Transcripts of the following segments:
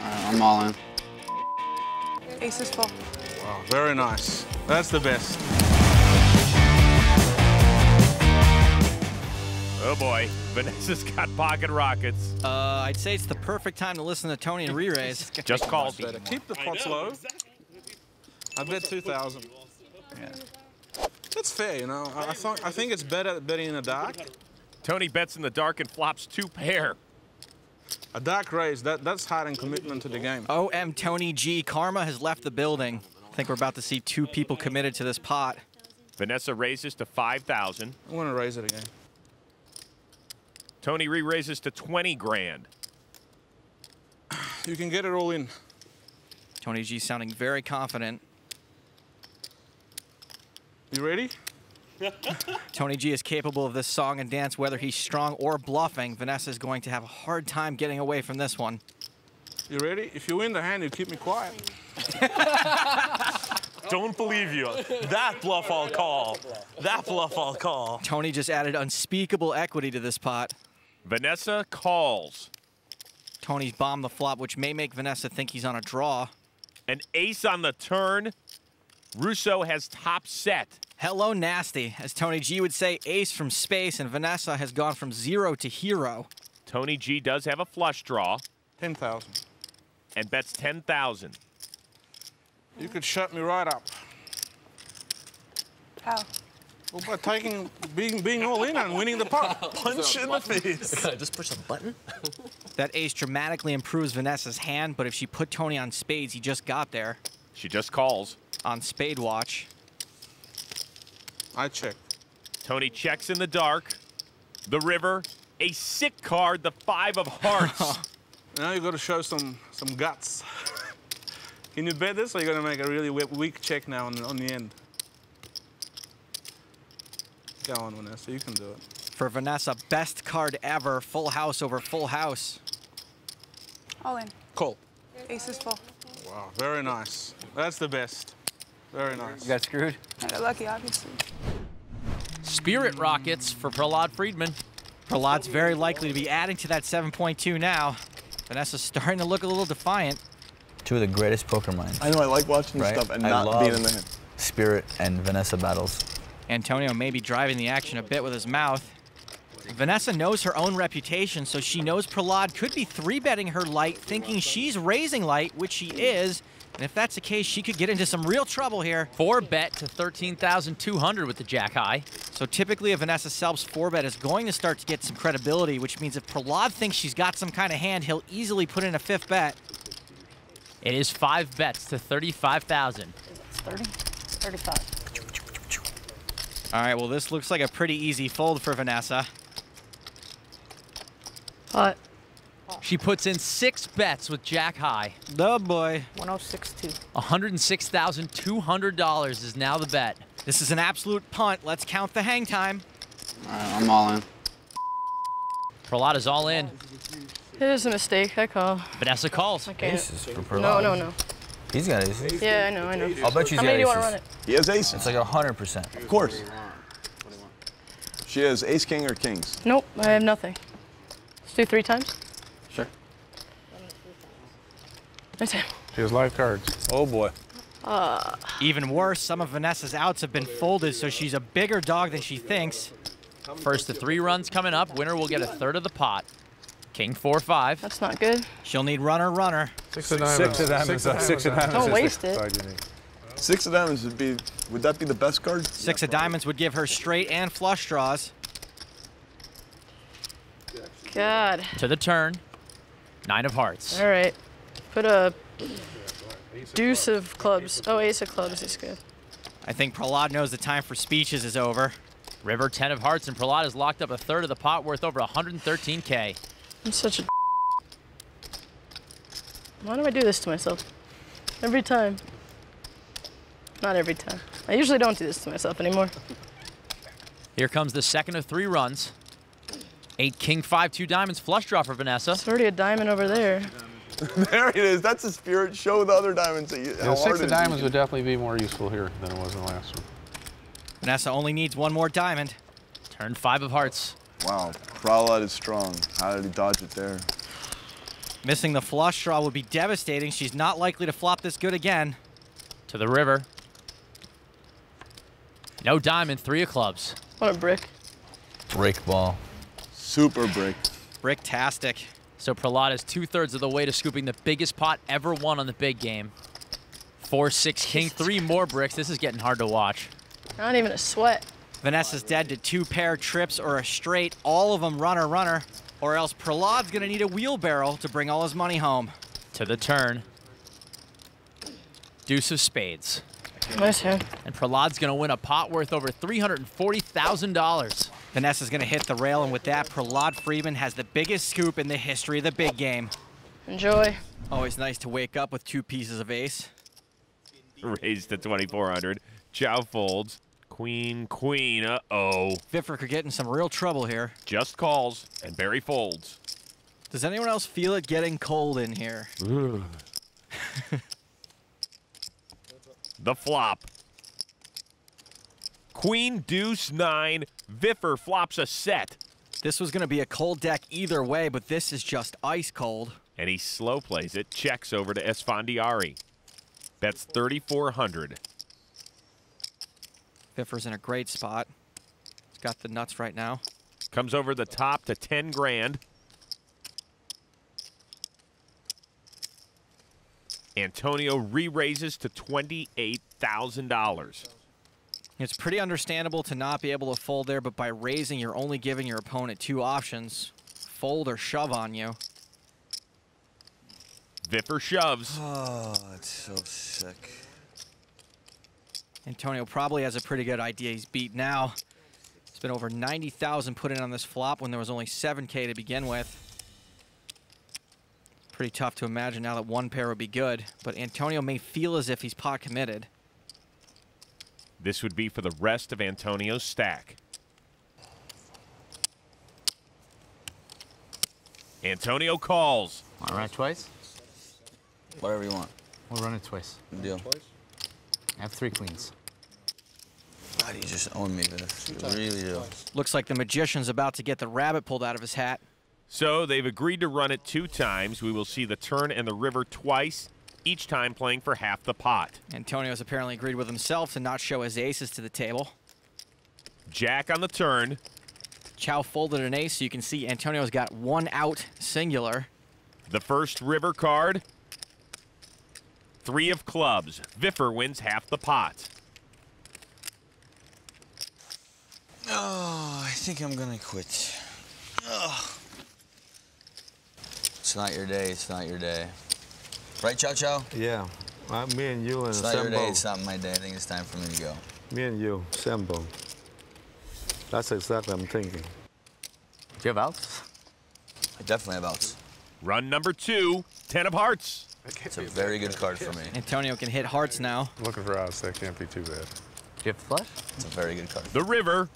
I'm all in. Ace is full. Wow, very nice. That's the best. Oh boy, Vanessa's got pocket rockets. I'd say it's the perfect time to listen to Tony and re-raise. Just call better. Keep the pots low. I bet 2,000. Yeah. That's fair, you know. I think it's better betting in the dark. Tony bets in the dark and flops two pair. A dark raise, that's hiding commitment to the game. OM Tony G, karma has left the building. I think we're about to see two people committed to this pot. Vanessa raises to 5,000. I want to raise it again. Tony re-raises to 20 grand. You can get it all in. Tony G sounding very confident. You ready? Tony G is capable of this song and dance, whether he's strong or bluffing. Vanessa's going to have a hard time getting away from this one. You ready? If you win the hand, you keep me quiet. Don't believe you. That bluff I'll call. That bluff I'll call. Tony just added unspeakable equity to this pot. Vanessa calls. Tony's bombed the flop, which may make Vanessa think he's on a draw. An ace on the turn. Russo has top set. Hello, nasty. As Tony G would say, ace from space, and Vanessa has gone from zero to hero. Tony G does have a flush draw. 10,000. And bets 10,000. You could shut me right up. How? Well, by taking, being all in and winning the pot. Punch in the face. Just push the button. That ace dramatically improves Vanessa's hand, but if she put Tony on spades, he just got there. She just calls. On spade watch. I check. Tony checks in the dark. The river. A sick card, the 5 of hearts. Now you got to show some guts. Can you bet this, or you're going to make a really weak check now on the end? Go on, Vanessa, you can do it. For Vanessa, best card ever, full house over full house. All in. Call. Ace is full. Wow, very nice. That's the best. Very nice. You got screwed? I got lucky, obviously. Spirit rockets for Prahlad Friedman. Prahlad's very likely to be adding to that 7.2 now. Vanessa's starting to look a little defiant. Two of the greatest poker minds. I know, I like watching this stuff and not being in the head. Spirit and Vanessa battles. Antonio may be driving the action a bit with his mouth. Vanessa knows her own reputation, so she knows Prahlad could be 3-betting her light, thinking she's raising light, which she is. And if that's the case, she could get into some real trouble here. 4-bet to 13,200 with the jack high. So typically a Vanessa Selbst 4-bet is going to start to get some credibility, which means if Prahlad thinks she's got some kind of hand, he'll easily put in a 5th bet. It is 5 bets to 35,000. 30? 35. All right, well, this looks like a pretty easy fold for Vanessa. Pot. She puts in 6 bets with jack high. Oh boy. 106.2. $106,200 is now the bet. This is an absolute punt. Let's count the hang time. All right, I'm all in. Prahlad is all in. It is a mistake. I call. Vanessa calls. Okay. Aces for Prahlad. No. He's got aces. Yeah, I know. I'll bet you got aces. How many do you want to run it? He has aces. It's like 100%. Of course. She has ace, king, or kings. Nope, I have nothing. Let's do 3 times. Sure. That's it. She has live cards. Oh, boy. Even worse, some of Vanessa's outs have been folded, so she's a bigger dog than she thinks. First of 3 runs coming up. Winner will get a 1/3 of the pot. King 4-5. That's not good. She'll need runner. 6 of diamonds. 6 of diamonds. Don't waste it. 6 of diamonds would that be the best card? 6 of diamonds would give her straight and flush draws. God. To the turn. 9 of hearts. All right. Put a deuce of clubs. Oh, ace of clubs is good. I think Prahlad knows the time for speeches is over. River 10 of hearts, and Prahlad has locked up a 1/3 of the pot worth over 113K. I'm such a d***. Why do I do this to myself? Every time. Not every time. I usually don't do this to myself anymore. Here comes the 2nd of 3 runs. 8 king 5 2 diamonds flush draw for Vanessa. It's already a diamond over there. There it is. That's a spirit. Show the other diamonds. Yeah, 6 of diamonds would definitely be more useful here than it was in the last one. Vanessa only needs 1 more diamond. Turn 5 of hearts. Wow, Prahlad is strong. How did he dodge it there? Missing the flush draw would be devastating. She's not likely to flop this good again. To the river. No diamond, 3 of clubs. What a brick. Brick ball. Super brick. Bricktastic. So Prahlad is 2/3 of the way to scooping the biggest pot ever won on the big game. 4-6 king, 3 more bricks. This is getting hard to watch. Not even a sweat. Vanessa's dead to 2 pair trips or a straight, all of them runner-runner, or else Prahlad's gonna need a wheelbarrow to bring all his money home. To the turn. Deuce of spades. Nice hand. And Prahlad's gonna win a pot worth over $340,000. Vanessa's gonna hit the rail, and with that, Prahlad Friedman has the biggest scoop in the history of the big game. Enjoy. Always nice to wake up with 2 pieces of ace. Raised to 2,400. Chow folds. Queen, queen, uh-oh. Viffer could get in some real trouble here. Just calls, and Barry folds. Does anyone else feel it getting cold in here? The flop. Queen, deuce, 9. Viffer flops a set. This was going to be a cold deck either way, but this is just ice cold. And he slow plays it, checks over to Esfandiari. Bets 3,400. Viffer's in a great spot. He's got the nuts right now. Comes over the top to 10 grand. Antonio re-raises to $28,000. It's pretty understandable to not be able to fold there, but by raising, you're only giving your opponent 2 options. Fold or shove on you. Viffer shoves. Oh, it's so sick. Antonio probably has a pretty good idea he's beat now. It's been over 90,000 put in on this flop when there was only 7K to begin with. It's pretty tough to imagine now that 1 pair would be good, but Antonio may feel as if he's pot committed. This would be for the rest of Antonio's stack. Antonio calls. All right, twice? Whatever you want. We'll run it twice. Good deal. I have 3 queens. God, you just own me, but really do. Looks like the magician's about to get the rabbit pulled out of his hat. So they've agreed to run it 2 times. We will see the turn and the river twice, each time playing for half the pot. Antonio's apparently agreed with himself to not show his aces to the table. Jack on the turn. Chow folded an ace, so you can see Antonio's got 1 out, singular. The first river card. 3 of clubs. Viffer wins half the pot. Oh, I think I'm gonna quit. Oh. It's not your day, it's not your day. Right, Chow Chow? Yeah, me and you and Sambo. It's not your day, it's not my day. I think it's time for me to go. Me and you, Sambo. That's exactly what I'm thinking. Do you have outs? I definitely have outs. Run number 2, 10 of hearts. It's a very good card for me. Antonio can hit hearts now. Looking for outs, that can't be too bad. Do you have flush? It's a very good card. The river.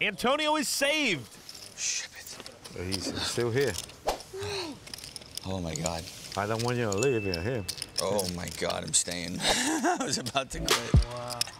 Antonio is saved. Ship it. He's still here. Oh my God. I don't want you to leave here. Oh my God, I'm staying. I was about to quit. Wow.